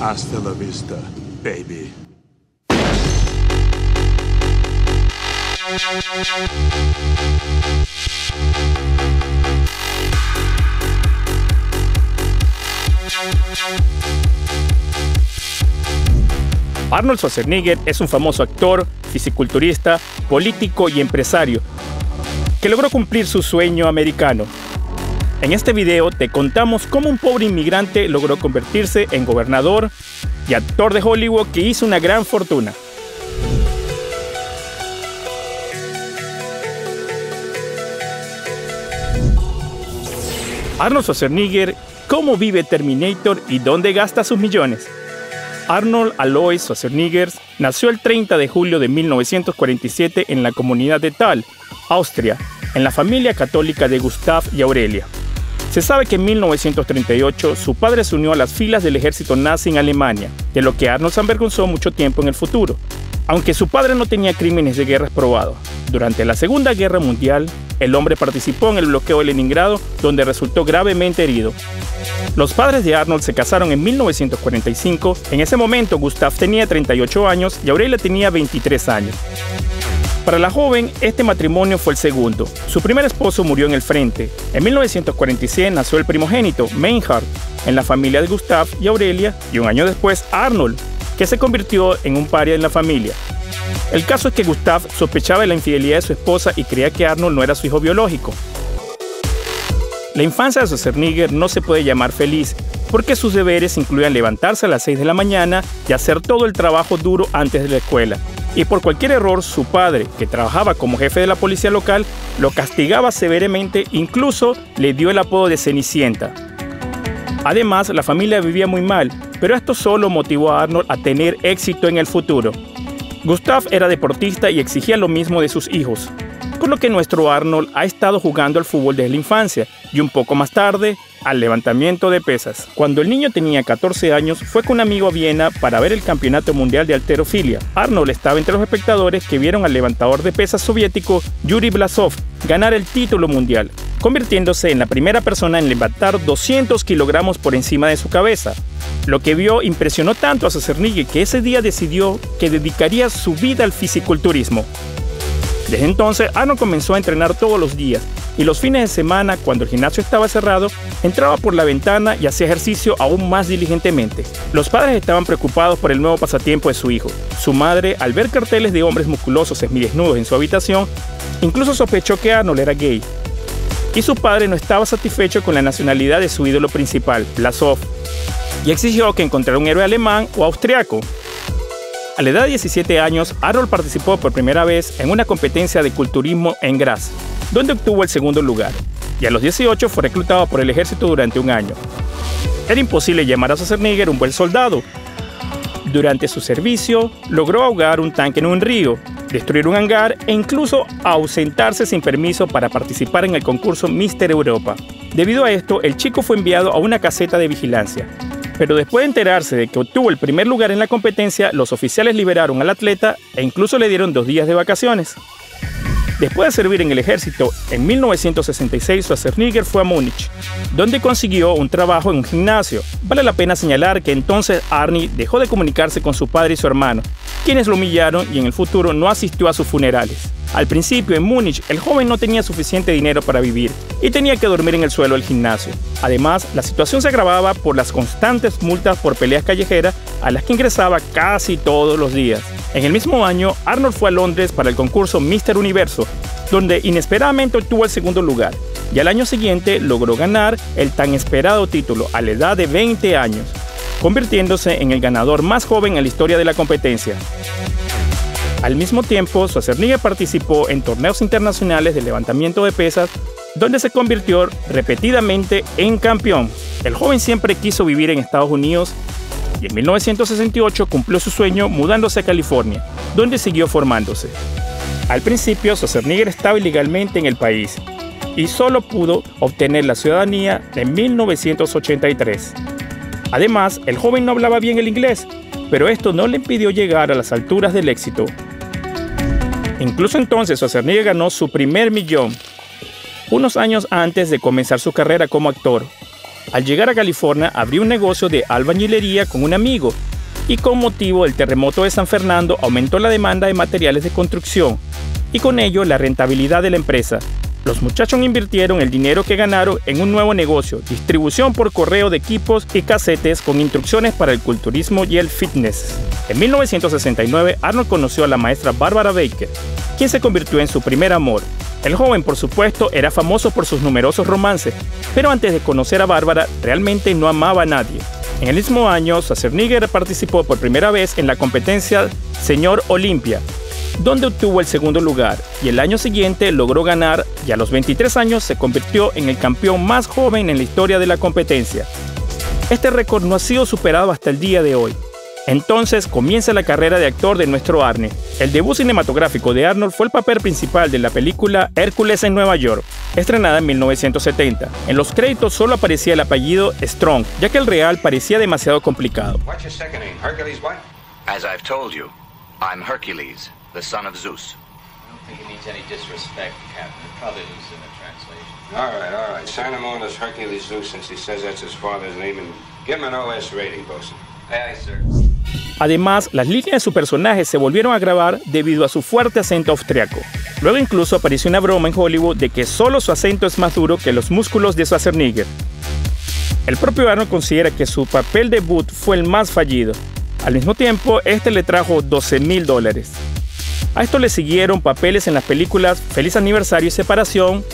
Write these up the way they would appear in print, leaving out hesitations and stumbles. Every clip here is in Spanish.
Hasta la vista, baby. Arnold Schwarzenegger es un famoso actor, fisiculturista, político y empresario que logró cumplir su sueño americano. En este video te contamos cómo un pobre inmigrante logró convertirse en gobernador y actor de Hollywood que hizo una gran fortuna. Arnold Schwarzenegger, ¿cómo vive Terminator y dónde gasta sus millones? Arnold Alois Schwarzenegger nació el 30 de julio de 1947 en la comunidad de Thal, Austria, en la familia católica de Gustav y Aurelia. Se sabe que en 1938 su padre se unió a las filas del ejército nazi en Alemania, de lo que Arnold se avergonzó mucho tiempo en el futuro. Aunque su padre no tenía crímenes de guerra probados, durante la Segunda Guerra Mundial, el hombre participó en el bloqueo de Leningrado, donde resultó gravemente herido. Los padres de Arnold se casaron en 1945. En ese momento, Gustav tenía 38 años y Aurelia tenía 23 años. Para la joven, este matrimonio fue el segundo. Su primer esposo murió en el frente. En 1946 nació el primogénito, Meinhard, en la familia de Gustav y Aurelia, y un año después, Arnold, que se convirtió en un paria en la familia. El caso es que Gustav sospechaba de la infidelidad de su esposa y creía que Arnold no era su hijo biológico. La infancia de Schwarzenegger no se puede llamar feliz, porque sus deberes incluían levantarse a las 6 de la mañana y hacer todo el trabajo duro antes de la escuela. Y por cualquier error, su padre, que trabajaba como jefe de la policía local, lo castigaba severamente, incluso le dio el apodo de Cenicienta. Además, la familia vivía muy mal, pero esto solo motivó a Arnold a tener éxito en el futuro. Gustav era deportista y exigía lo mismo de sus hijos, por lo que nuestro Arnold ha estado jugando al fútbol desde la infancia y un poco más tarde al levantamiento de pesas. Cuando el niño tenía 14 años, fue con un amigo a Viena para ver el Campeonato Mundial de Halterofilia. Arnold estaba entre los espectadores que vieron al levantador de pesas soviético Yuri Blasov ganar el título mundial, convirtiéndose en la primera persona en levantar 200 kilogramos por encima de su cabeza. Lo que vio impresionó tanto a Schwarzenegger que ese día decidió que dedicaría su vida al fisiculturismo. Desde entonces, Arnold comenzó a entrenar todos los días, y los fines de semana, cuando el gimnasio estaba cerrado, entraba por la ventana y hacía ejercicio aún más diligentemente. Los padres estaban preocupados por el nuevo pasatiempo de su hijo. Su madre, al ver carteles de hombres musculosos semidesnudos en su habitación, incluso sospechó que Arnold era gay. Y su padre no estaba satisfecho con la nacionalidad de su ídolo principal, Lassov, y exigió que encontrara un héroe alemán o austriaco. A la edad de 17 años, Arnold participó por primera vez en una competencia de culturismo en Graz, donde obtuvo el segundo lugar, y a los 18 fue reclutado por el ejército durante un año. Era imposible llamar a Schwarzenegger un buen soldado. Durante su servicio, logró ahogar un tanque en un río, destruir un hangar e incluso ausentarse sin permiso para participar en el concurso Mister Europa. Debido a esto, el chico fue enviado a una caseta de vigilancia. Pero después de enterarse de que obtuvo el primer lugar en la competencia, los oficiales liberaron al atleta e incluso le dieron 2 días de vacaciones. Después de servir en el ejército, en 1966 Schwarzenegger fue a Múnich, donde consiguió un trabajo en un gimnasio. Vale la pena señalar que entonces Arnie dejó de comunicarse con su padre y su hermano, quienes lo humillaron, y en el futuro no asistió a sus funerales. Al principio, en Múnich, el joven no tenía suficiente dinero para vivir y tenía que dormir en el suelo del gimnasio. Además, la situación se agravaba por las constantes multas por peleas callejeras a las que ingresaba casi todos los días. En el mismo año, Arnold fue a Londres para el concurso Mister Universo, donde inesperadamente obtuvo el segundo lugar, y al año siguiente logró ganar el tan esperado título a la edad de 20 años, convirtiéndose en el ganador más joven en la historia de la competencia. Al mismo tiempo, Schwarzenegger participó en torneos internacionales de levantamiento de pesas, donde se convirtió repetidamente en campeón. El joven siempre quiso vivir en Estados Unidos y en 1968 cumplió su sueño mudándose a California, donde siguió formándose. Al principio, Schwarzenegger estaba ilegalmente en el país y solo pudo obtener la ciudadanía en 1983. Además, el joven no hablaba bien el inglés, pero esto no le impidió llegar a las alturas del éxito. Incluso entonces, Schwarzenegger ganó su primer millón, unos años antes de comenzar su carrera como actor. Al llegar a California, abrió un negocio de albañilería con un amigo y con motivo del terremoto de San Fernando aumentó la demanda de materiales de construcción y con ello la rentabilidad de la empresa. Los muchachos invirtieron el dinero que ganaron en un nuevo negocio, distribución por correo de equipos y casetes con instrucciones para el culturismo y el fitness. En 1969, Arnold conoció a la maestra Bárbara Baker, quien se convirtió en su primer amor. El joven, por supuesto, era famoso por sus numerosos romances, pero antes de conocer a Bárbara, realmente no amaba a nadie. En el mismo año, Schwarzenegger participó por primera vez en la competencia Señor Olimpia, donde obtuvo el segundo lugar y el año siguiente logró ganar y a los 23 años se convirtió en el campeón más joven en la historia de la competencia. Este récord no ha sido superado hasta el día de hoy. Entonces comienza la carrera de actor de nuestro Arne. El debut cinematográfico de Arnold fue el papel principal de la película Hércules en Nueva York, estrenada en 1970. En los créditos solo aparecía el apellido Strong, ya que el real parecía demasiado complicado. ¿Qué es tu segundo nombre? ¿Hercules qué? Como te he dicho, soy Hercules. The son of Zeus. I don't think it needs any disrespect, Captain. It probably loses in the translation. All right. Sign him on as Hercules Zeus since he says that's his father's name and give him an OS rating, bosun. Aye, aye, sir. Además, las líneas de su personaje se volvieron a grabar debido a su fuerte acento austriaco. Luego incluso apareció una broma en Hollywood de que solo su acento es más duro que los músculos de Schwarzenegger. El propio Arnold considera que su papel debut fue el más fallido. Al mismo tiempo, este le trajo $12,000. A esto le siguieron papeles en las películas Feliz Aniversario y Separación,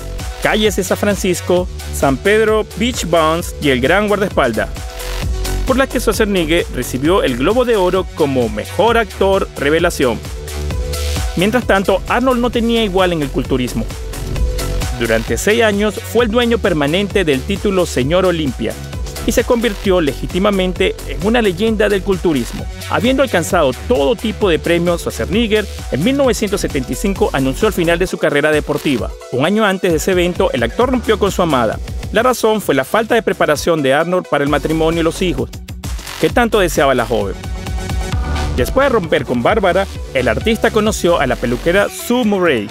Calles de San Francisco, San Pedro, Beach Bounce y El Gran Guardaespaldas, por las que Schwarzenegger recibió el Globo de Oro como Mejor Actor Revelación. Mientras tanto, Arnold no tenía igual en el culturismo. Durante 6 años fue el dueño permanente del título Señor Olimpia y se convirtió legítimamente en una leyenda del culturismo. Habiendo alcanzado todo tipo de premios, Schwarzenegger en 1975 anunció el final de su carrera deportiva. Un año antes de ese evento, el actor rompió con su amada. La razón fue la falta de preparación de Arnold para el matrimonio y los hijos, que tanto deseaba la joven. Después de romper con Bárbara, el artista conoció a la peluquera Sue Murray,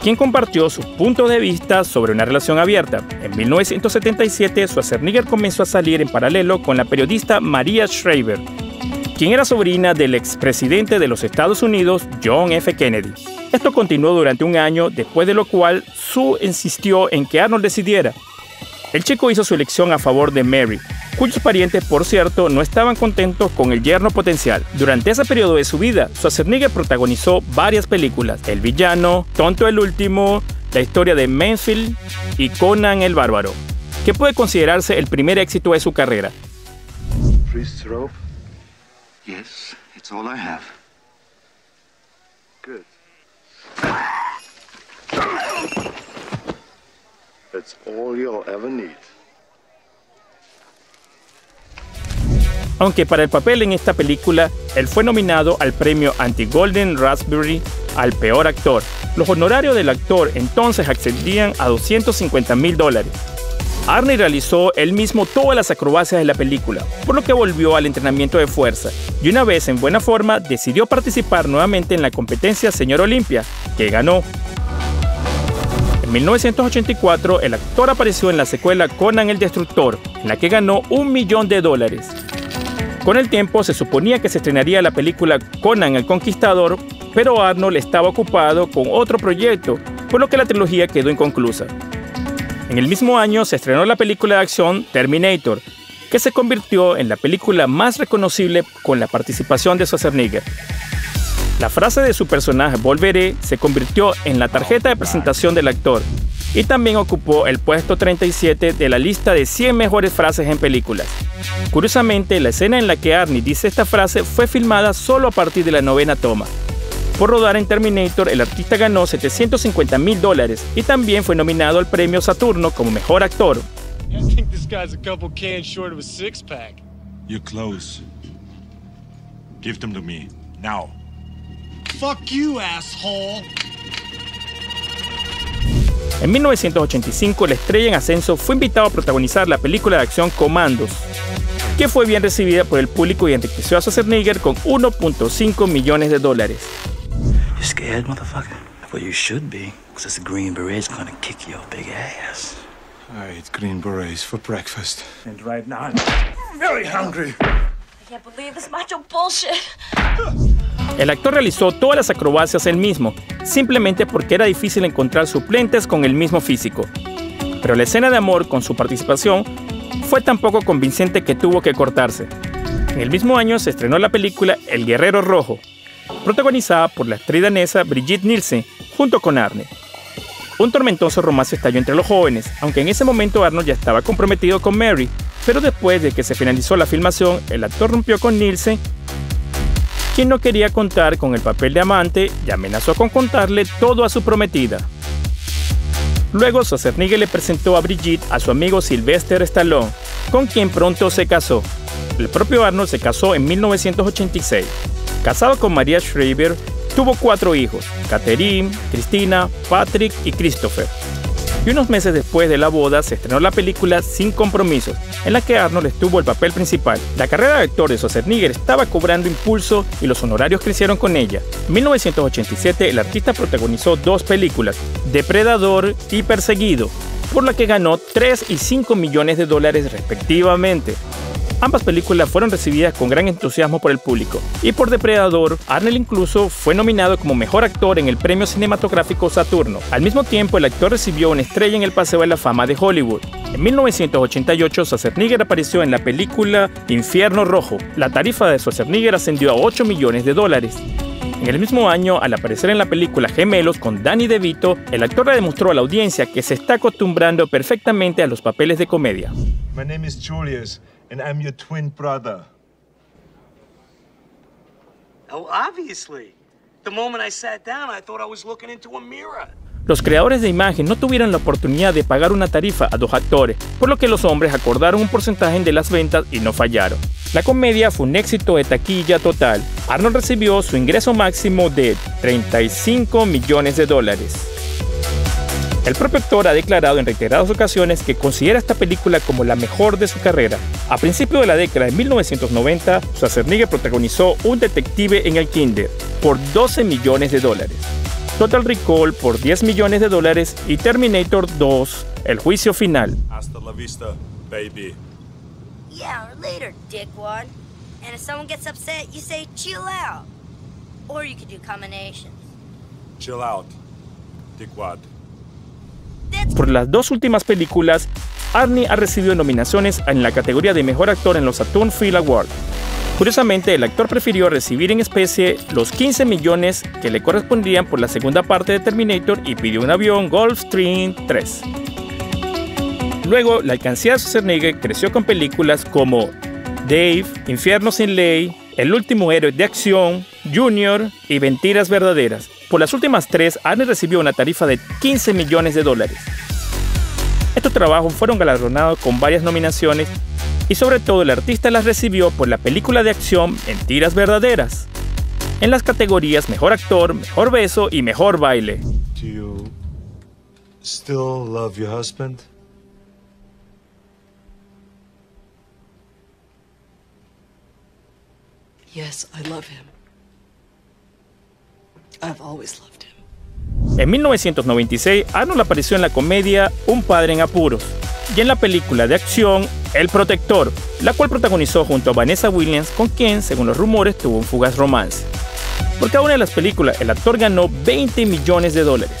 quien compartió sus puntos de vista sobre una relación abierta. En 1977, Schwarzenegger comenzó a salir en paralelo con la periodista Maria Schreiber, quien era sobrina del expresidente de los Estados Unidos, John F. Kennedy. Esto continuó durante un año, después de lo cual Sue insistió en que Arnold decidiera. El chico hizo su elección a favor de Mary, cuyos parientes, por cierto, no estaban contentos con el yerno potencial. Durante ese periodo de su vida, Schwarzenegger protagonizó varias películas: El Villano, Tonto el Último, La Historia de Mansfield y Conan el Bárbaro, que puede considerarse el primer éxito de su carrera. Yes, it's all I have. Good. That's all you'll ever need. Aunque para el papel en esta película, él fue nominado al premio Anti-Golden Raspberry al peor actor. Los honorarios del actor entonces ascendían a $250,000. Arnie realizó él mismo todas las acrobacias de la película, por lo que volvió al entrenamiento de fuerza y una vez en buena forma decidió participar nuevamente en la competencia Señor Olimpia, que ganó. En 1984, el actor apareció en la secuela Conan el Destructor, en la que ganó $1,000,000. Con el tiempo se suponía que se estrenaría la película Conan el Conquistador, pero Arnold estaba ocupado con otro proyecto, por lo que la trilogía quedó inconclusa. En el mismo año se estrenó la película de acción Terminator, que se convirtió en la película más reconocible con la participación de Schwarzenegger. La frase de su personaje "Volveré" se convirtió en la tarjeta de presentación del actor y también ocupó el puesto 37 de la lista de 100 mejores frases en películas. Curiosamente, la escena en la que Arnie dice esta frase fue filmada solo a partir de la 9ª toma. Por rodar en Terminator, el artista ganó $750,000 y también fue nominado al premio Saturno como mejor actor. En 1985, la estrella en ascenso fue invitado a protagonizar la película de acción Commandos, que fue bien recibida por el público y enriqueció a Schwarzenegger con $1.5 millones. You scared, motherfucker? Well, you should be, because this Green Beret's gonna kick your big ass. I eat green berets for breakfast. And right now, I'm very hungry. I can't believe this macho bullshit. El actor realizó todas las acrobacias él mismo, simplemente porque era difícil encontrar suplentes con el mismo físico. Pero la escena de amor con su participación fue tan poco convincente que tuvo que cortarse. En el mismo año se estrenó la película El Guerrero Rojo, protagonizada por la actriz danesa Brigitte Nielsen junto con Arnold. Un tormentoso romance estalló entre los jóvenes, aunque en ese momento Arnold ya estaba comprometido con Mary, pero después de que se finalizó la filmación, el actor rompió con Nielsen, quien no quería contar con el papel de amante y amenazó con contarle todo a su prometida. Luego Schwarzenegger le presentó a Brigitte a su amigo Sylvester Stallone, con quien pronto se casó. El propio Arnold se casó en 1986. Casado con Maria Schreiber, tuvo 4 hijos, Katherine, Cristina, Patrick y Christopher. Y unos meses después de la boda se estrenó la película Sin Compromisos, en la que Arnold estuvo el papel principal. La carrera de actor de Schwarzenegger estaba cobrando impulso y los honorarios crecieron con ella. En 1987 el artista protagonizó 2 películas, Depredador y Perseguido, por la que ganó 3 y 5 millones de dólares respectivamente. Ambas películas fueron recibidas con gran entusiasmo por el público, y por Depredador, Arnold incluso fue nominado como mejor actor en el premio cinematográfico Saturno. Al mismo tiempo, el actor recibió una estrella en el Paseo de la Fama de Hollywood. En 1988, Schwarzenegger apareció en la película Infierno Rojo. La tarifa de Schwarzenegger ascendió a 8 millones de dólares. En el mismo año, al aparecer en la película Gemelos con Danny DeVito, el actor le demostró a la audiencia que se está acostumbrando perfectamente a los papeles de comedia. My name is Julius. And I'm your twin brother. Oh, obviously. The moment I sat down, I thought I was looking into a mirror. Los creadores de imagen no tuvieron la oportunidad de pagar una tarifa a 2 actores, por lo que los hombres acordaron un porcentaje de las ventas y no fallaron. La comedia fue un éxito de taquilla total. Arnold recibió su ingreso máximo de 35 millones de dólares. El propio actor ha declarado en reiteradas ocasiones que considera esta película como la mejor de su carrera. A principios de la década de 1990, Schwarzenegger protagonizó Un detective en el kinder por 12 millones de dólares, Total Recall por 10 millones de dólares y Terminator 2, El juicio final. Hasta la vista, baby. Yeah, or later, dickwad. And if someone gets upset, you say chill out. Or you could do combinations. Chill out, dickwad. Por las 2 últimas películas, Arnie ha recibido nominaciones en la categoría de Mejor Actor en los Saturn Film Awards. Curiosamente, el actor prefirió recibir en especie los 15 millones que le correspondían por la segunda parte de Terminator y pidió un avión Gulfstream 3. Luego, la alcancía de Schwarzenegger creció con películas como Dave, Infierno sin Ley, El último héroe de acción, Junior y Mentiras verdaderas. Por las últimas 3, Arnold recibió una tarifa de 15 millones de dólares. Estos trabajos fueron galardonados con varias nominaciones y sobre todo el artista las recibió por la película de acción Mentiras verdaderas, en las categorías Mejor Actor, Mejor Beso y Mejor Baile. Do you still love your husband? Yes, I love him. I've always loved him. En 1996, Arnold apareció en la comedia Un padre en apuros y en la película de acción El protector, la cual protagonizó junto a Vanessa Williams, con quien, según los rumores, tuvo un fugaz romance. Por cada una de las películas, el actor ganó 20 millones de dólares.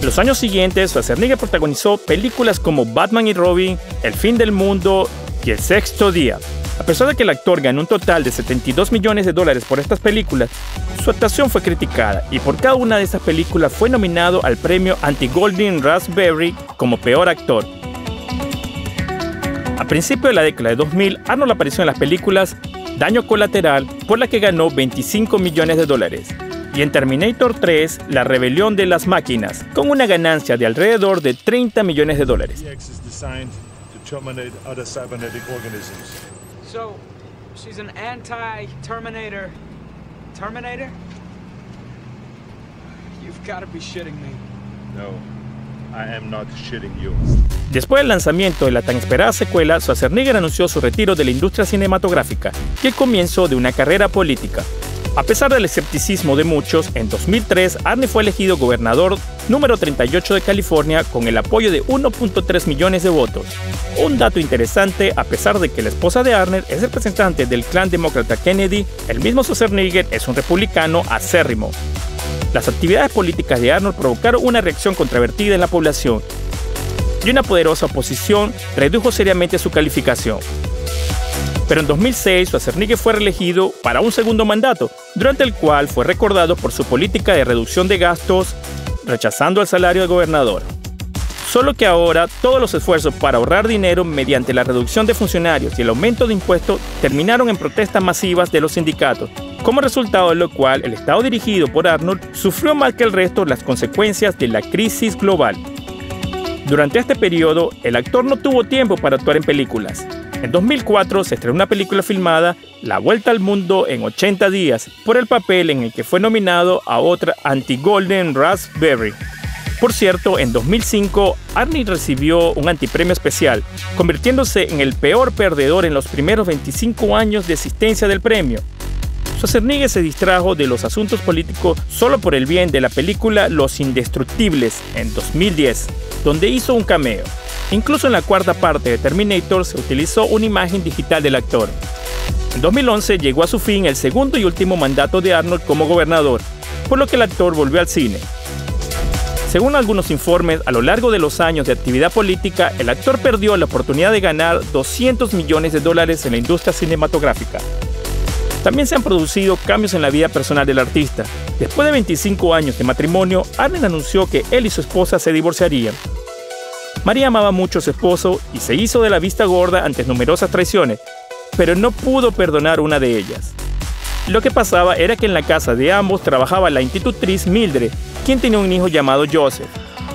En los años siguientes, Schwarzenegger protagonizó películas como Batman y Robin, El fin del mundo y El sexto día. A pesar de que el actor ganó un total de 72 millones de dólares por estas películas, su actuación fue criticada y por cada una de estas películas fue nominado al premio Anti-Golden Raspberry como peor actor. A principios de la década de 2000, Arnold apareció en las películas Daño Colateral, por la que ganó 25 millones de dólares, y en Terminator 3, La rebelión de las máquinas, con una ganancia de alrededor de 30 millones de dólares. So, she's an anti-Terminator. Terminator? You've got to be shitting me. No, I am not shitting you. Después del lanzamiento de la tan esperada secuela, Schwarzenegger anunció su retiro de la industria cinematográfica y el comienzo de una carrera política. A pesar del escepticismo de muchos, en 2003 Arnie fue elegido gobernador número 38 de California con el apoyo de 1.3 millones de votos. Un dato interesante, a pesar de que la esposa de Arnold es representante del clan demócrata Kennedy, el mismo Schwarzenegger es un republicano acérrimo. Las actividades políticas de Arnold provocaron una reacción controvertida en la población y una poderosa oposición redujo seriamente su calificación. Pero en 2006, Schwarzenegger fue reelegido para un segundo mandato, durante el cual fue recordado por su política de reducción de gastos, rechazando el salario del gobernador. Solo que ahora, todos los esfuerzos para ahorrar dinero mediante la reducción de funcionarios y el aumento de impuestos terminaron en protestas masivas de los sindicatos, como resultado de lo cual el Estado dirigido por Arnold sufrió más que el resto las consecuencias de la crisis global. Durante este periodo, el actor no tuvo tiempo para actuar en películas. En 2004 se estrenó una película filmada, La Vuelta al Mundo en 80 días, por el papel en el que fue nominado a otra anti-Golden Raspberry. Por cierto, en 2005, Arnie recibió un antipremio especial, convirtiéndose en el peor perdedor en los primeros 25 años de existencia del premio. Schwarzenegger se distrajo de los asuntos políticos solo por el bien de la película Los Indestructibles en 2010, donde hizo un cameo. Incluso en la cuarta parte de Terminator se utilizó una imagen digital del actor. En 2011 llegó a su fin el segundo y último mandato de Arnold como gobernador, por lo que el actor volvió al cine. Según algunos informes, a lo largo de los años de actividad política, el actor perdió la oportunidad de ganar $200 millones en la industria cinematográfica. También se han producido cambios en la vida personal del artista. Después de 25 años de matrimonio, Arnold anunció que él y su esposa se divorciarían. María amaba mucho a su esposo y se hizo de la vista gorda ante numerosas traiciones, pero no pudo perdonar una de ellas. Lo que pasaba era que en la casa de ambos trabajaba la institutriz Mildred, quien tenía un hijo llamado Joseph,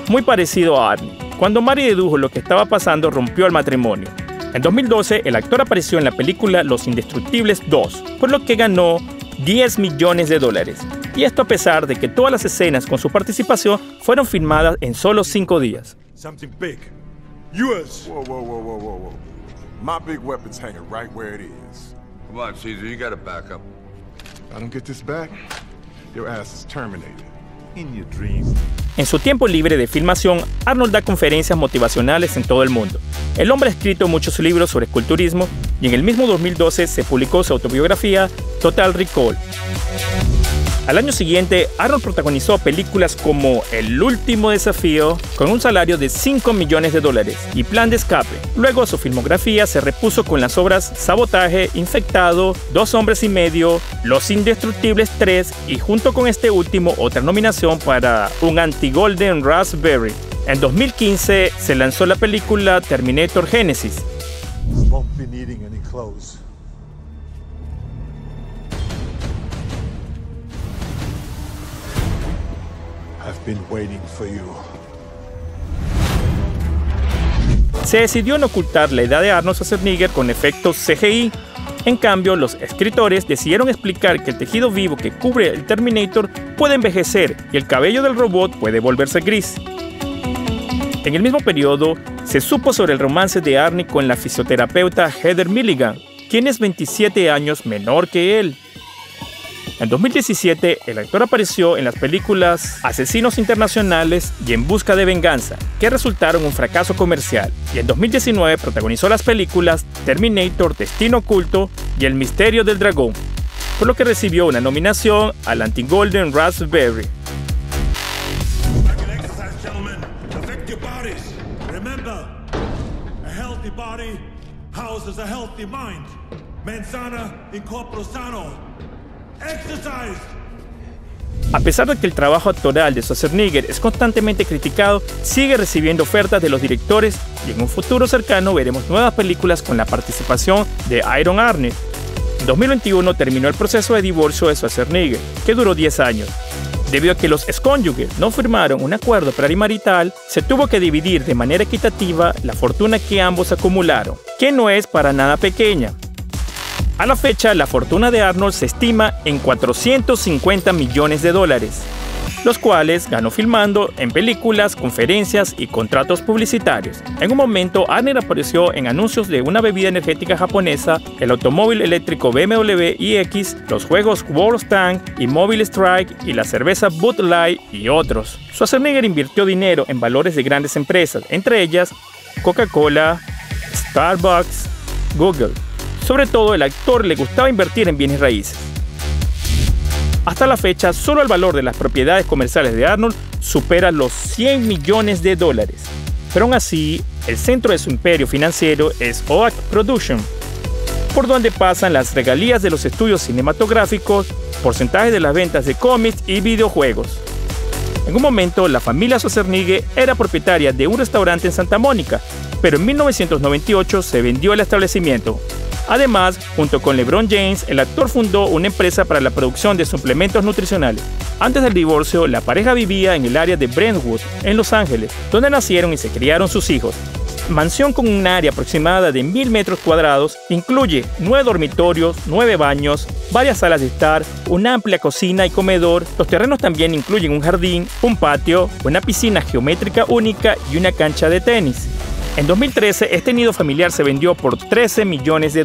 muy parecido a Arnold. Cuando María dedujo lo que estaba pasando, rompió el matrimonio. En 2012, el actor apareció en la película Los Indestructibles 2, por lo que ganó $10 millones. Y esto a pesar de que todas las escenas con su participación fueron filmadas en solo 5 días. En su tiempo libre de filmación, Arnold da conferencias motivacionales en todo el mundo. El hombre ha escrito muchos libros sobre esculturismo y en el mismo 2012 se publicó su autobiografía Total Recall. Al año siguiente, Arnold protagonizó películas como El Último Desafío con un salario de $5 millones y Plan de Escape. Luego su filmografía se repuso con las obras Sabotaje, Infectado, 2 hombres y medio, Los Indestructibles 3 y junto con este último otra nominación para un anti-Golden Raspberry. En 2015 se lanzó la película Terminator Génesis. Se decidió en ocultar la edad de Arnold Schwarzenegger con efectos CGI. En cambio, los escritores decidieron explicar que el tejido vivo que cubre el Terminator puede envejecer y el cabello del robot puede volverse gris. En el mismo periodo, se supo sobre el romance de Arnie con la fisioterapeuta Heather Milligan, quien es 27 años menor que él. En 2017, el actor apareció en las películas Asesinos Internacionales y En Busca de Venganza, que resultaron un fracaso comercial. Y en 2019 protagonizó las películas Terminator, Destino Oculto y El Misterio del Dragón, por lo que recibió una nominación al Anti-Golden Raspberry. A pesar de que el trabajo actoral de Schwarzenegger es constantemente criticado, sigue recibiendo ofertas de los directores y en un futuro cercano veremos nuevas películas con la participación de Iron Arnie. En 2021 terminó el proceso de divorcio de Schwarzenegger, que duró 10 años. Debido a que los excónyuges no firmaron un acuerdo premarital, se tuvo que dividir de manera equitativa la fortuna que ambos acumularon, que no es para nada pequeña. A la fecha, la fortuna de Arnold se estima en $450 millones. los cuales ganó filmando en películas, conferencias y contratos publicitarios. En un momento, Arnold apareció en anuncios de una bebida energética japonesa, el automóvil eléctrico BMW iX, los juegos World Tank y Mobile Strike y la cerveza Bud Light y otros. Schwarzenegger invirtió dinero en valores de grandes empresas, entre ellas Coca-Cola, Starbucks, Google. Sobre todo, el actor le gustaba invertir en bienes raíces. Hasta la fecha, solo el valor de las propiedades comerciales de Arnold supera los $100 millones. Pero aún así, el centro de su imperio financiero es Oak Production, por donde pasan las regalías de los estudios cinematográficos, porcentajes de las ventas de cómics y videojuegos. En un momento, la familia Schwarzenegger era propietaria de un restaurante en Santa Mónica, pero en 1998 se vendió el establecimiento. Además, junto con LeBron James, el actor fundó una empresa para la producción de suplementos nutricionales. Antes del divorcio, la pareja vivía en el área de Brentwood, en Los Ángeles, donde nacieron y se criaron sus hijos. Mansión con un área aproximada de 1000 metros cuadrados, incluye 9 dormitorios, 9 baños, varias salas de estar, una amplia cocina y comedor. Los terrenos también incluyen un jardín, un patio, una piscina geométrica única y una cancha de tenis. En 2013, este nido familiar se vendió por $13 millones.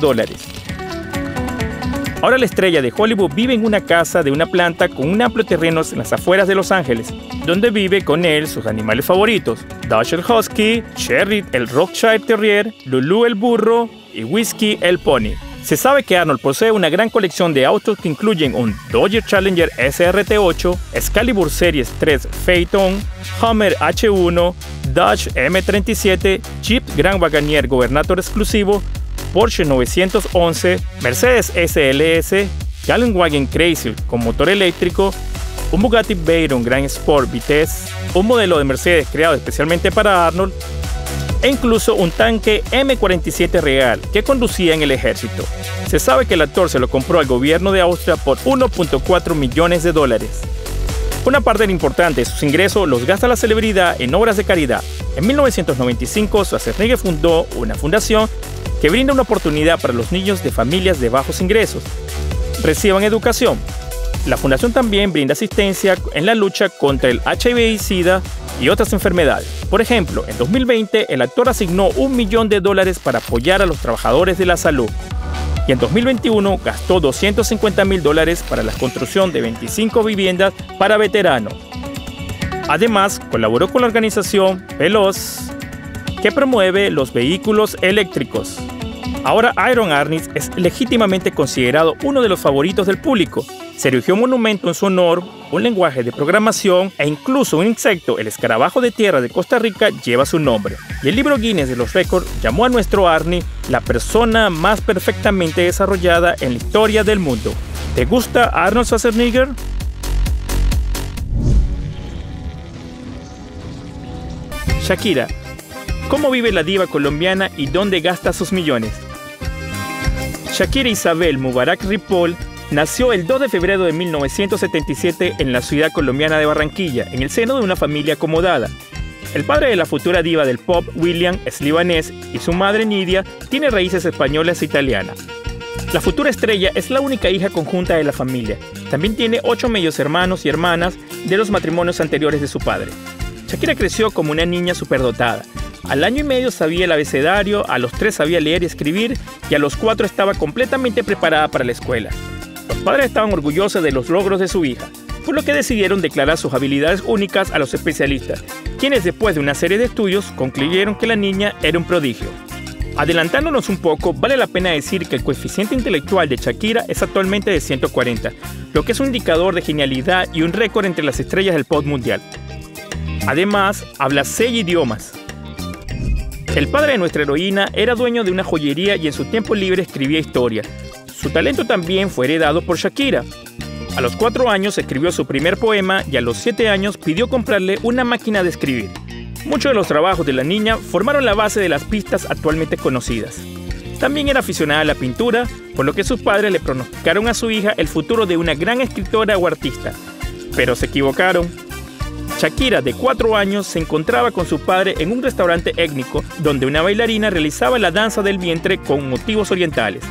Ahora la estrella de Hollywood vive en una casa de una planta con un amplio terreno en las afueras de Los Ángeles, donde vive con él sus animales favoritos: Dasher Husky, Cherry el Yorkshire Terrier, Lulu el burro y Whiskey el pony. Se sabe que Arnold posee una gran colección de autos que incluyen un Dodge Challenger SRT8, Excalibur Series 3 Phaeton, Hummer H1, Dodge M37, Jeep Grand Wagoneer Gobernator exclusivo, Porsche 911, Mercedes SLS, Volkswagen Chrysler con motor eléctrico, un Bugatti Veyron Grand Sport Vitesse, un modelo de Mercedes creado especialmente para Arnold, e incluso un tanque M47 real que conducía en el ejército. Se sabe que el actor se lo compró al gobierno de Austria por $1.4 millones. Una parte importante de sus ingresos los gasta la celebridad en obras de caridad. En 1995, Schwarzenegger fundó una fundación que brinda una oportunidad para los niños de familias de bajos ingresos. Reciban educación. La fundación también brinda asistencia en la lucha contra el HIV/SIDA y otras enfermedades. Por ejemplo, en 2020, el actor asignó $1 millón para apoyar a los trabajadores de la salud. Y en 2021 gastó $250.000 para la construcción de 25 viviendas para veteranos. Además, colaboró con la organización Veloz, que promueve los vehículos eléctricos. Ahora Iron Arnis es legítimamente considerado uno de los favoritos del público. Se erigió un monumento en su honor, un lenguaje de programación e incluso un insecto, el escarabajo de tierra de Costa Rica, lleva su nombre. Y el libro Guinness de los récords llamó a nuestro Arnie la persona más perfectamente desarrollada en la historia del mundo. ¿Te gusta Arnold Schwarzenegger? Shakira. ¿Cómo vive la diva colombiana y dónde gasta sus millones? Shakira Isabel Mebarak Ripoll nació el 2 de febrero de 1977 en la ciudad colombiana de Barranquilla, en el seno de una familia acomodada. El padre de la futura diva del pop, William, es libanés y su madre, Nidia, tiene raíces españolas e italianas. La futura estrella es la única hija conjunta de la familia. También tiene 8 medios hermanos y hermanas de los matrimonios anteriores de su padre. Shakira creció como una niña superdotada. Al año y medio sabía el abecedario, a los 3 sabía leer y escribir y a los 4 estaba completamente preparada para la escuela. Los padres estaban orgullosos de los logros de su hija, por lo que decidieron declarar sus habilidades únicas a los especialistas, quienes después de una serie de estudios concluyeron que la niña era un prodigio. Adelantándonos un poco, vale la pena decir que el coeficiente intelectual de Shakira es actualmente de 140, lo que es un indicador de genialidad y un récord entre las estrellas del pop mundial. Además, habla 6 idiomas. El padre de nuestra heroína era dueño de una joyería y en su tiempo libre escribía historia. Su talento también fue heredado por Shakira. A los 4 años escribió su primer poema y a los 7 años pidió comprarle una máquina de escribir. Muchos de los trabajos de la niña formaron la base de las pistas actualmente conocidas. También era aficionada a la pintura, por lo que sus padres le pronosticaron a su hija el futuro de una gran escritora o artista. Pero se equivocaron. Shakira, de 4 años, se encontraba con su padre en un restaurante étnico donde una bailarina realizaba la danza del vientre con motivos orientales.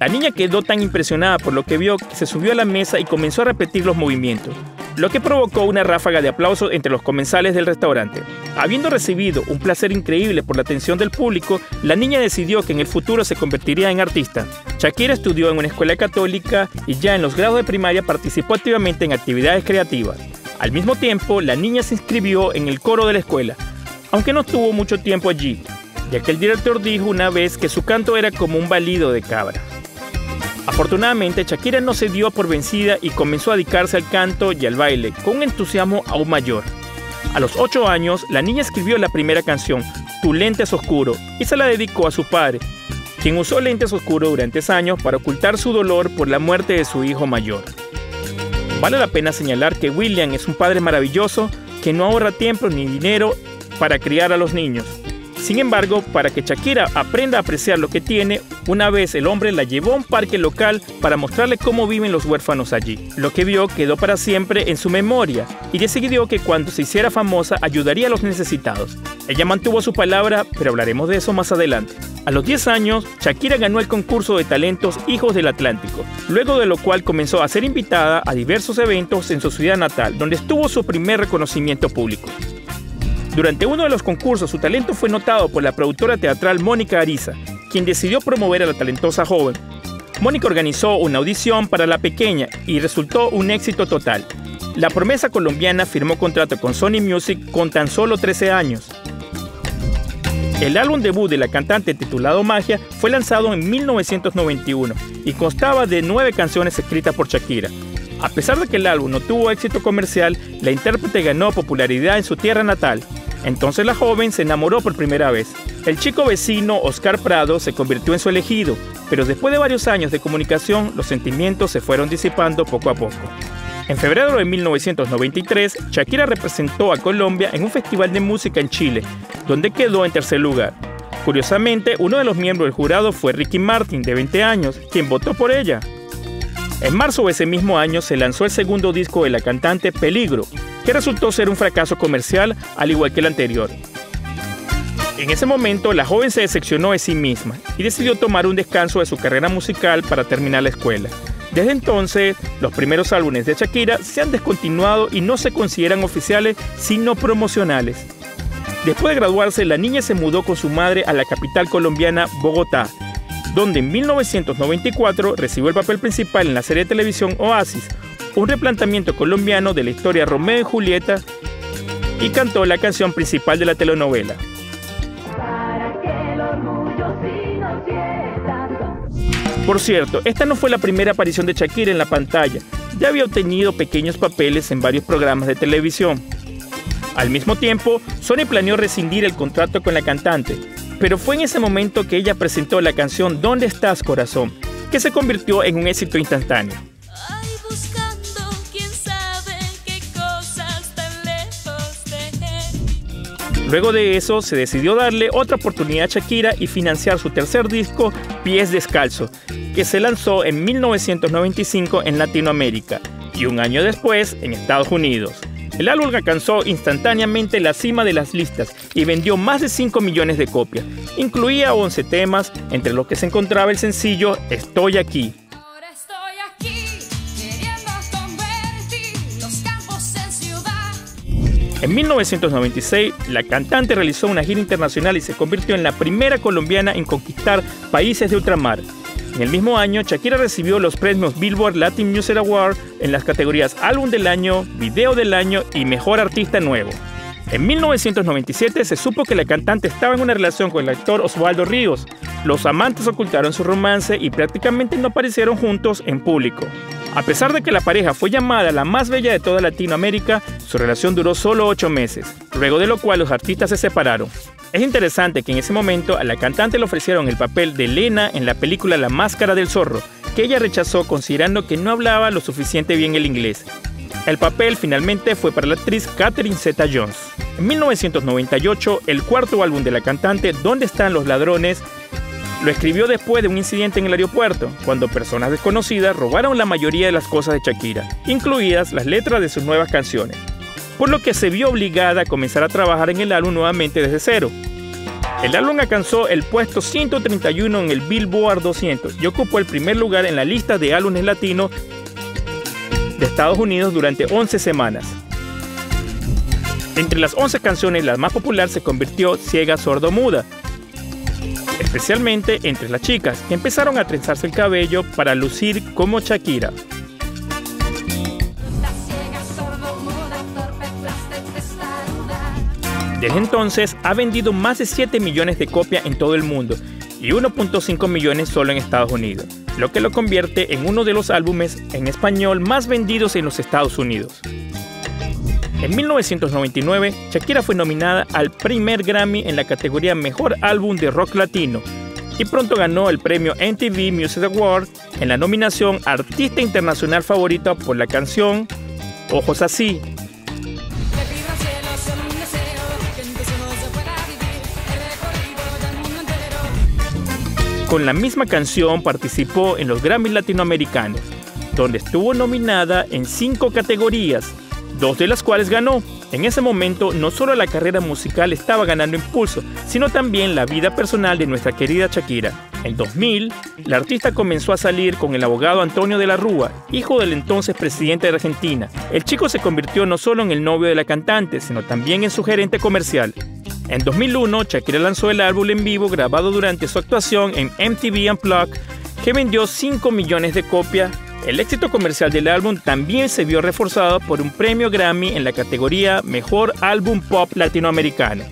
La niña quedó tan impresionada por lo que vio que se subió a la mesa y comenzó a repetir los movimientos. lo que provocó una ráfaga de aplausos entre los comensales del restaurante. Habiendo recibido un placer increíble por la atención del público, la niña decidió que en el futuro se convertiría en artista. Shakira estudió en una escuela católica y ya en los grados de primaria participó activamente en actividades creativas. Al mismo tiempo, la niña se inscribió en el coro de la escuela, aunque no estuvo mucho tiempo allí, ya que el director dijo una vez que su canto era como un balido de cabra. Afortunadamente, Shakira no se dio por vencida y comenzó a dedicarse al canto y al baile, con un entusiasmo aún mayor. A los 8 años, la niña escribió la primera canción, Tu lente es oscuro, y se la dedicó a su padre, quien usó lentes oscuros durante años para ocultar su dolor por la muerte de su hijo mayor. Vale la pena señalar que William es un padre maravilloso que no ahorra tiempo ni dinero para criar a los niños. Sin embargo, para que Shakira aprenda a apreciar lo que tiene, una vez el hombre la llevó a un parque local para mostrarle cómo viven los huérfanos allí. Lo que vio quedó para siempre en su memoria y decidió que cuando se hiciera famosa ayudaría a los necesitados. Ella mantuvo su palabra, pero hablaremos de eso más adelante. A los 10 años, Shakira ganó el concurso de talentos Hijos del Atlántico, luego de lo cual comenzó a ser invitada a diversos eventos en su ciudad natal, donde estuvo su primer reconocimiento público. Durante uno de los concursos, su talento fue notado por la productora teatral Mónica Ariza, quien decidió promover a la talentosa joven. Mónica organizó una audición para la pequeña y resultó un éxito total. La promesa colombiana firmó contrato con Sony Music con tan solo 13 años. El álbum debut de la cantante titulado Magia fue lanzado en 1991 y constaba de 9 canciones escritas por Shakira. A pesar de que el álbum no tuvo éxito comercial, la intérprete ganó popularidad en su tierra natal. Entonces la joven se enamoró por primera vez. El chico vecino Oscar Prado se convirtió en su elegido, pero después de varios años de comunicación, los sentimientos se fueron disipando poco a poco. En febrero de 1993, Shakira representó a Colombia en un festival de música en Chile, donde quedó en tercer lugar. Curiosamente, uno de los miembros del jurado fue Ricky Martin, de 20 años, quien votó por ella. En marzo de ese mismo año se lanzó el segundo disco de la cantante, Peligro, que resultó ser un fracaso comercial al igual que el anterior. En ese momento, la joven se decepcionó de sí misma y decidió tomar un descanso de su carrera musical para terminar la escuela. Desde entonces, los primeros álbumes de Shakira se han descontinuado y no se consideran oficiales sino promocionales. Después de graduarse, la niña se mudó con su madre a la capital colombiana, Bogotá, donde en 1994 recibió el papel principal en la serie de televisión Oasis, un replanteamiento colombiano de la historia Romeo y Julieta, y cantó la canción principal de la telenovela. Por cierto, esta no fue la primera aparición de Shakira en la pantalla, ya había obtenido pequeños papeles en varios programas de televisión. Al mismo tiempo, Sony planeó rescindir el contrato con la cantante, pero fue en ese momento que ella presentó la canción ¿Dónde estás, corazón?, que se convirtió en un éxito instantáneo. Luego de eso, se decidió darle otra oportunidad a Shakira y financiar su tercer disco, Pies Descalzos, que se lanzó en 1995 en Latinoamérica y un año después en Estados Unidos. El álbum alcanzó instantáneamente la cima de las listas y vendió más de 5 millones de copias. Incluía 11 temas, entre los que se encontraba el sencillo Estoy Aquí. Ahora estoy aquí, queriendo convertir los campos en ciudad. En 1996, la cantante realizó una gira internacional y se convirtió en la primera colombiana en conquistar países de ultramar. En el mismo año, Shakira recibió los premios Billboard Latin Music Award en las categorías Álbum del Año, Video del Año y Mejor Artista Nuevo. En 1997 se supo que la cantante estaba en una relación con el actor Osvaldo Ríos. Los amantes ocultaron su romance y prácticamente no aparecieron juntos en público. A pesar de que la pareja fue llamada la más bella de toda Latinoamérica, su relación duró solo 8 meses, luego de lo cual los artistas se separaron. Es interesante que en ese momento a la cantante le ofrecieron el papel de Elena en la película La Máscara del Zorro, que ella rechazó considerando que no hablaba lo suficiente bien el inglés. El papel finalmente fue para la actriz Katherine Zeta-Jones. En 1998, el cuarto álbum de la cantante, ¿Dónde están los ladrones?, lo escribió después de un incidente en el aeropuerto, cuando personas desconocidas robaron la mayoría de las cosas de Shakira, incluidas las letras de sus nuevas canciones, por lo que se vio obligada a comenzar a trabajar en el álbum nuevamente desde cero. El álbum alcanzó el puesto 131 en el Billboard 200 y ocupó el primer lugar en la lista de álbumes latinos de Estados Unidos durante 11 semanas. Entre las 11 canciones, la más popular se convirtió ciega sordomuda, especialmente entre las chicas, que empezaron a trenzarse el cabello para lucir como Shakira. Desde entonces ha vendido más de 7 millones de copias en todo el mundo y 1.5 millones solo en Estados Unidos, lo que lo convierte en uno de los álbumes en español más vendidos en los Estados Unidos. En 1999, Shakira fue nominada al primer Grammy en la categoría Mejor Álbum de Rock Latino y pronto ganó el premio MTV Music Awards en la nominación Artista Internacional Favorita por la canción Ojos Así. Con la misma canción participó en los Grammys latinoamericanos, donde estuvo nominada en 5 categorías, 2 de las cuales ganó. En ese momento, no solo la carrera musical estaba ganando impulso, sino también la vida personal de nuestra querida Shakira. En 2000, la artista comenzó a salir con el abogado Antonio de la Rúa, hijo del entonces presidente de Argentina. El chico se convirtió no solo en el novio de la cantante, sino también en su gerente comercial. En 2001, Shakira lanzó el álbum en vivo grabado durante su actuación en MTV Unplugged, que vendió 5 millones de copias. El éxito comercial del álbum también se vio reforzado por un premio Grammy en la categoría Mejor Álbum Pop Latinoamericano.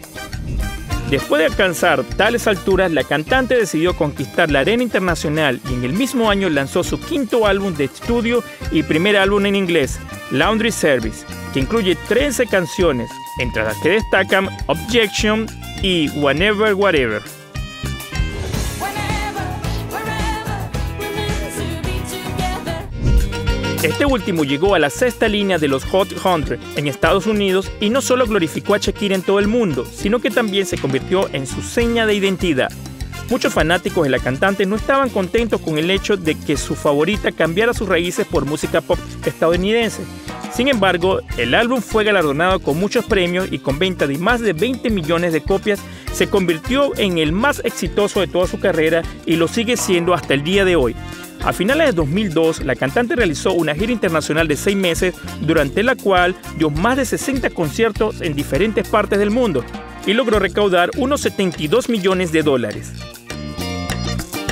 Después de alcanzar tales alturas, la cantante decidió conquistar la arena internacional y en el mismo año lanzó su 5º álbum de estudio y primer álbum en inglés, Laundry Service, que incluye 13 canciones, entre las que destacan Objection y Whenever, Whatever. Este último llegó a la 6ª línea de los Hot 100 en Estados Unidos y no solo glorificó a Shakira en todo el mundo, sino que también se convirtió en su seña de identidad. Muchos fanáticos de la cantante no estaban contentos con el hecho de que su favorita cambiara sus raíces por música pop estadounidense. Sin embargo, el álbum fue galardonado con muchos premios y con venta de más de 20 millones de copias, se convirtió en el más exitoso de toda su carrera y lo sigue siendo hasta el día de hoy. A finales de 2002, la cantante realizó una gira internacional de 6 meses, durante la cual dio más de 60 conciertos en diferentes partes del mundo y logró recaudar unos 72 millones de dólares.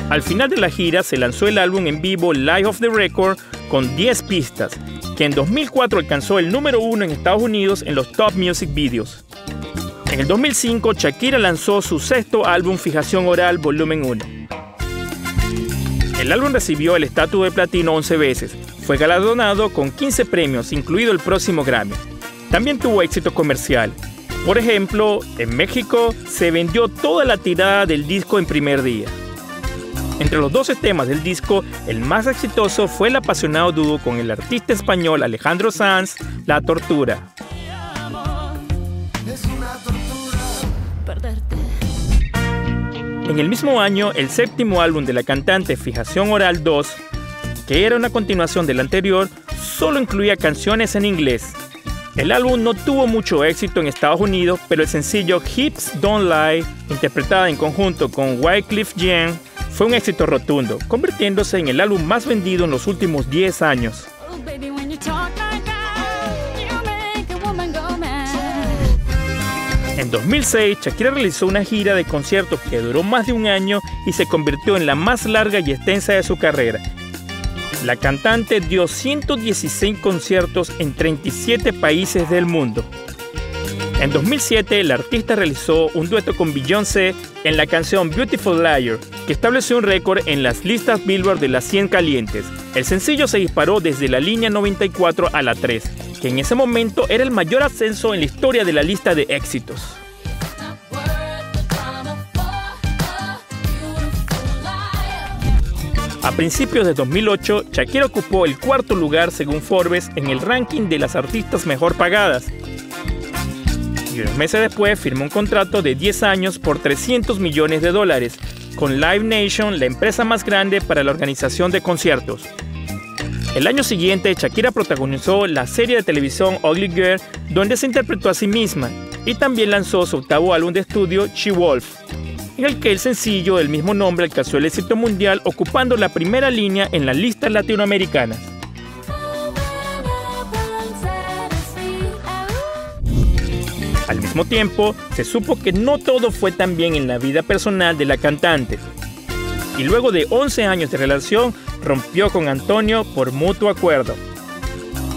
Al final de la gira se lanzó el álbum en vivo Live of the Record con 10 pistas, que en 2004 alcanzó el número 1 en Estados Unidos en los Top Music Videos. En el 2005, Shakira lanzó su 6º álbum Fijación Oral Volumen 1. El álbum recibió el estatus de platino 11 veces, fue galardonado con 15 premios, incluido el próximo Grammy. También tuvo éxito comercial. Por ejemplo, en México se vendió toda la tirada del disco en primer día. Entre los 12 temas del disco, el más exitoso fue el apasionado dúo con el artista español Alejandro Sanz, La Tortura. En el mismo año, el 7º álbum de la cantante, Fijación Oral 2, que era una continuación del anterior, solo incluía canciones en inglés. El álbum no tuvo mucho éxito en Estados Unidos, pero el sencillo Hips Don't Lie, interpretada en conjunto con Wyclef Jean, fue un éxito rotundo, convirtiéndose en el álbum más vendido en los últimos 10 años. En 2006, Shakira realizó una gira de conciertos que duró más de un año y se convirtió en la más larga y extensa de su carrera. La cantante dio 116 conciertos en 37 países del mundo. En 2007, la artista realizó un dueto con Beyoncé en la canción Beautiful Liar, que estableció un récord en las listas Billboard de las 100 calientes. El sencillo se disparó desde la línea 94 a la 3. Que en ese momento era el mayor ascenso en la historia de la lista de éxitos. A principios de 2008, Shakira ocupó el 4º lugar según Forbes en el ranking de las artistas mejor pagadas. Y unos meses después firmó un contrato de 10 años por 300 millones de dólares con Live Nation, la empresa más grande para la organización de conciertos. El año siguiente, Shakira protagonizó la serie de televisión Ugly Girl, donde se interpretó a sí misma, y también lanzó su 8º álbum de estudio, She Wolf, en el que el sencillo del mismo nombre alcanzó el éxito mundial, ocupando la primera línea en las listas latinoamericanas. Al mismo tiempo, se supo que no todo fue tan bien en la vida personal de la cantante. Y luego de 11 años de relación, rompió con Antonio por mutuo acuerdo.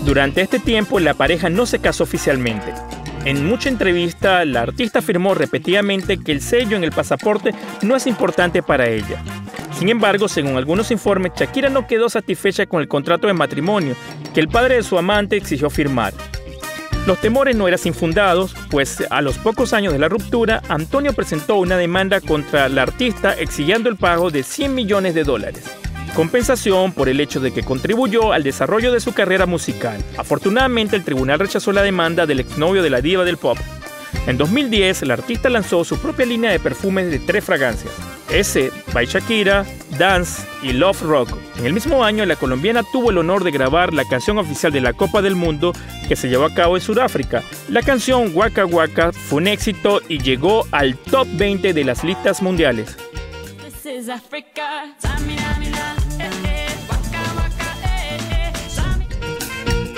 Durante este tiempo, la pareja no se casó oficialmente. En mucha entrevista, la artista afirmó repetidamente que el sello en el pasaporte no es importante para ella. Sin embargo, según algunos informes, Shakira no quedó satisfecha con el contrato de matrimonio que el padre de su amante exigió firmar. Los temores no eran infundados, pues a los pocos años de la ruptura, Antonio presentó una demanda contra la artista exigiendo el pago de $100 millones. Compensación por el hecho de que contribuyó al desarrollo de su carrera musical. Afortunadamente, el tribunal rechazó la demanda del exnovio de la diva del pop. En 2010, la artista lanzó su propia línea de perfumes de 3 fragancias, S by Shakira, Dance y Love Rock. En el mismo año, la colombiana tuvo el honor de grabar la canción oficial de la Copa del Mundo que se llevó a cabo en Sudáfrica. La canción Waka Waka fue un éxito y llegó al top 20 de las listas mundiales.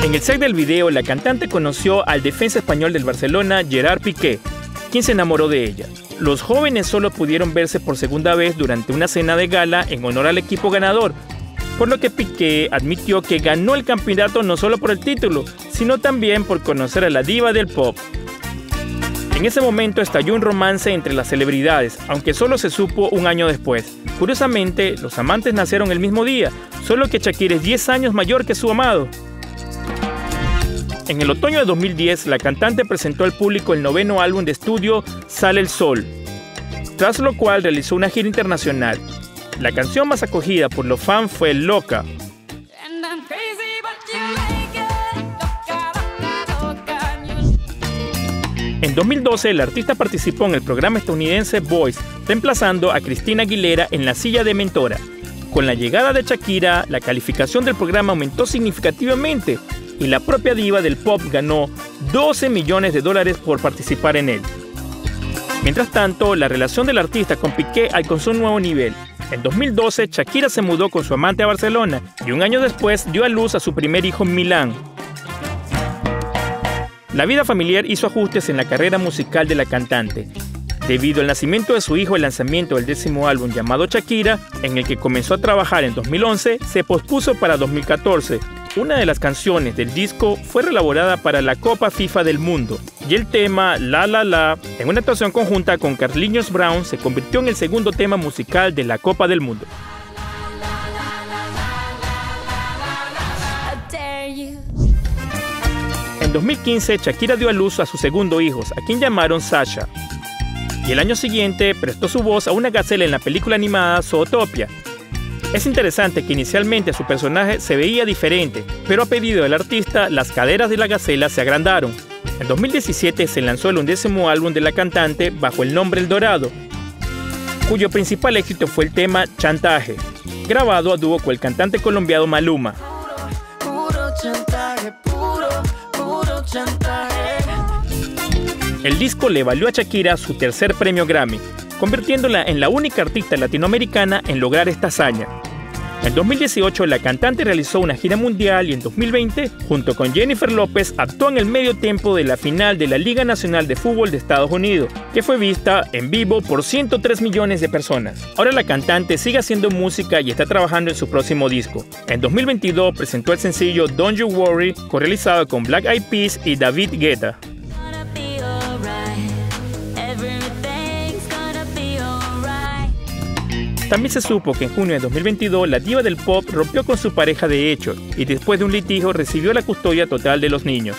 En el set del video, la cantante conoció al defensa español del Barcelona, Gerard Piqué, quien se enamoró de ella. Los jóvenes solo pudieron verse por segunda vez durante una cena de gala en honor al equipo ganador, por lo que Piqué admitió que ganó el campeonato no solo por el título, sino también por conocer a la diva del pop. En ese momento estalló un romance entre las celebridades, aunque solo se supo un año después. Curiosamente, los amantes nacieron el mismo día, solo que Shakira es 10 años mayor que su amado. En el otoño de 2010, la cantante presentó al público el 9º álbum de estudio, Sale el Sol, tras lo cual realizó una gira internacional. La canción más acogida por los fans fue Loca. En 2012, la artista participó en el programa estadounidense Voice, reemplazando a Cristina Aguilera en la silla de mentora. Con la llegada de Shakira, la calificación del programa aumentó significativamente, y la propia diva del pop ganó $12 millones por participar en él. Mientras tanto, la relación del artista con Piqué alcanzó un nuevo nivel. En 2012, Shakira se mudó con su amante a Barcelona y un año después dio a luz a su primer hijo en Milán. La vida familiar hizo ajustes en la carrera musical de la cantante. Debido al nacimiento de su hijo, el lanzamiento del 10º álbum llamado Shakira, en el que comenzó a trabajar en 2011, se pospuso para 2014. Una de las canciones del disco fue reelaborada para la Copa FIFA del Mundo y el tema La La La, en una actuación conjunta con Carlinhos Brown, se convirtió en el segundo tema musical de la Copa del Mundo. En 2015, Shakira dio a luz a su segundo hijo, a quien llamaron Sasha. Y el año siguiente prestó su voz a una gacela en la película animada Zootopia. Es interesante que inicialmente su personaje se veía diferente, pero a pedido del artista, las caderas de la gacela se agrandaron. En 2017 se lanzó el 11º álbum de la cantante bajo el nombre El Dorado, cuyo principal éxito fue el tema Chantaje, grabado a dúo con el cantante colombiano Maluma. El disco le valió a Shakira su tercer premio Grammy, convirtiéndola en la única artista latinoamericana en lograr esta hazaña. En 2018, la cantante realizó una gira mundial y en 2020, junto con Jennifer López, actuó en el medio tiempo de la final de la Liga Nacional de Fútbol de Estados Unidos, que fue vista en vivo por 103 millones de personas. Ahora la cantante sigue haciendo música y está trabajando en su próximo disco. En 2022, presentó el sencillo Don't You Worry, co-realizado con Black Eyed Peas y David Guetta. También se supo que en junio de 2022 la diva del pop rompió con su pareja de hecho y después de un litigio recibió la custodia total de los niños.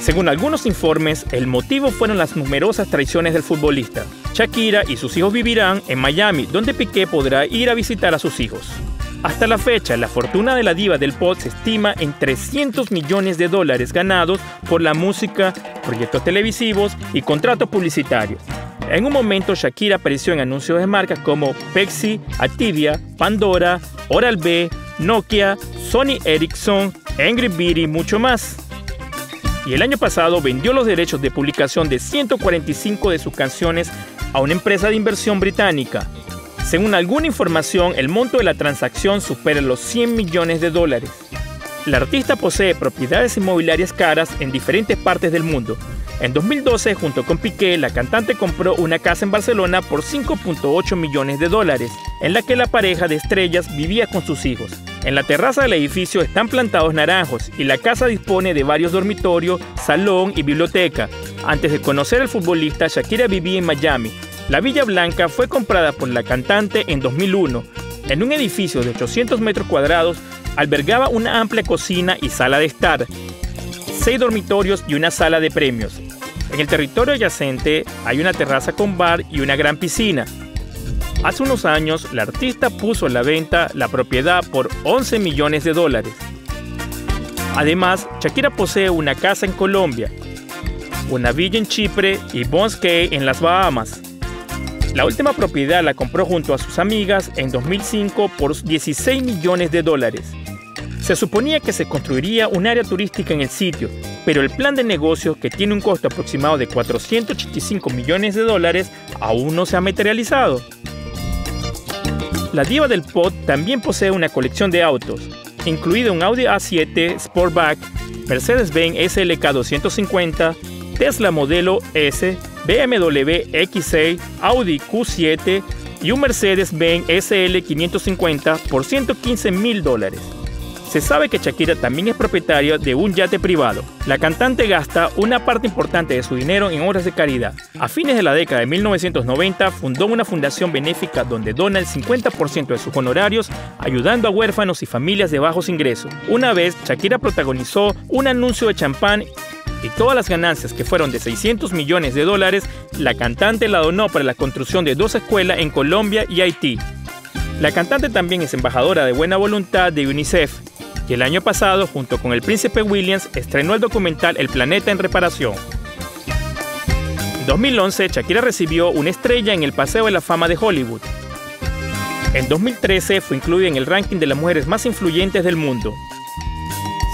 Según algunos informes, el motivo fueron las numerosas traiciones del futbolista. Shakira y sus hijos vivirán en Miami, donde Piqué podrá ir a visitar a sus hijos. Hasta la fecha, la fortuna de la diva del pop se estima en $300 millones ganados por la música, proyectos televisivos y contratos publicitarios. En un momento, Shakira apareció en anuncios de marcas como Pepsi, Activia, Pandora, Oral-B, Nokia, Sony Ericsson, Angry Birds y mucho más. Y el año pasado vendió los derechos de publicación de 145 de sus canciones a una empresa de inversión británica. Según alguna información, el monto de la transacción supera los $100 millones. La artista posee propiedades inmobiliarias caras en diferentes partes del mundo. En 2012, junto con Piqué, la cantante compró una casa en Barcelona por $5.8 millones, en la que la pareja de estrellas vivía con sus hijos. En la terraza del edificio están plantados naranjos y la casa dispone de varios dormitorios, salón y biblioteca. Antes de conocer al futbolista, Shakira vivía en Miami. La Villa Blanca fue comprada por la cantante en 2001. En un edificio de 800 metros cuadrados, albergaba una amplia cocina y sala de estar, 6 dormitorios y una sala de premios. En el territorio adyacente hay una terraza con bar y una gran piscina. Hace unos años, la artista puso a la venta la propiedad por $11 millones. Además, Shakira posee una casa en Colombia, una villa en Chipre y Bones Cay en las Bahamas. La última propiedad la compró junto a sus amigas en 2005 por $16 millones. Se suponía que se construiría un área turística en el sitio, pero el plan de negocios, que tiene un costo aproximado de $485 millones, aún no se ha materializado. La diva del pop también posee una colección de autos, incluido un Audi A7 Sportback, Mercedes-Benz SLK 250, Tesla modelo S, BMW X6, Audi Q7 y un Mercedes-Benz SL 550 por $115.000. Se sabe que Shakira también es propietaria de un yate privado. La cantante gasta una parte importante de su dinero en obras de caridad. A fines de la década de 1990 fundó una fundación benéfica donde dona el 50% de sus honorarios ayudando a huérfanos y familias de bajos ingresos. Una vez, Shakira protagonizó un anuncio de champán y todas las ganancias, que fueron de $600 millones, la cantante la donó para la construcción de 2 escuelas en Colombia y Haití. La cantante también es embajadora de buena voluntad de UNICEF. Y el año pasado, junto con el príncipe William, estrenó el documental El planeta en reparación. En 2011, Shakira recibió una estrella en el Paseo de la Fama de Hollywood. En 2013 fue incluida en el ranking de las mujeres más influyentes del mundo.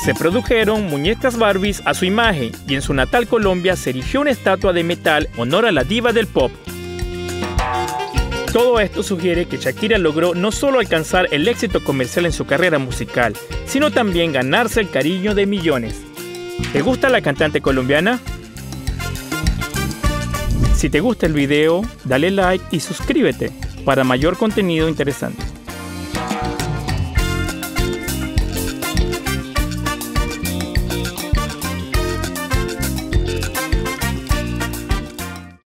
Se produjeron muñecas Barbies a su imagen y en su natal Colombia se erigió una estatua de metal en honor a la diva del pop. Todo esto sugiere que Shakira logró no solo alcanzar el éxito comercial en su carrera musical, sino también ganarse el cariño de millones. ¿Te gusta la cantante colombiana? Si te gusta el video, dale like y suscríbete para mayor contenido interesante.